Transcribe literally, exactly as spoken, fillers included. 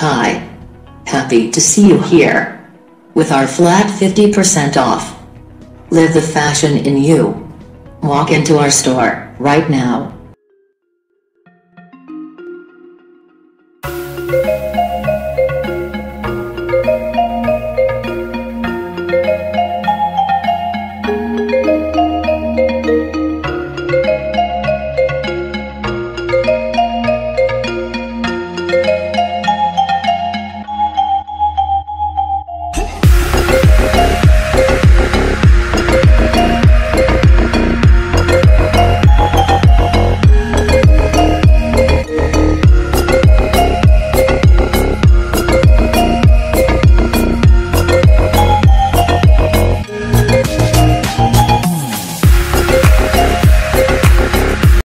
Hi. Happy to see you here. With our flat fifty percent off. Live the fashion in you. Walk into our store right now.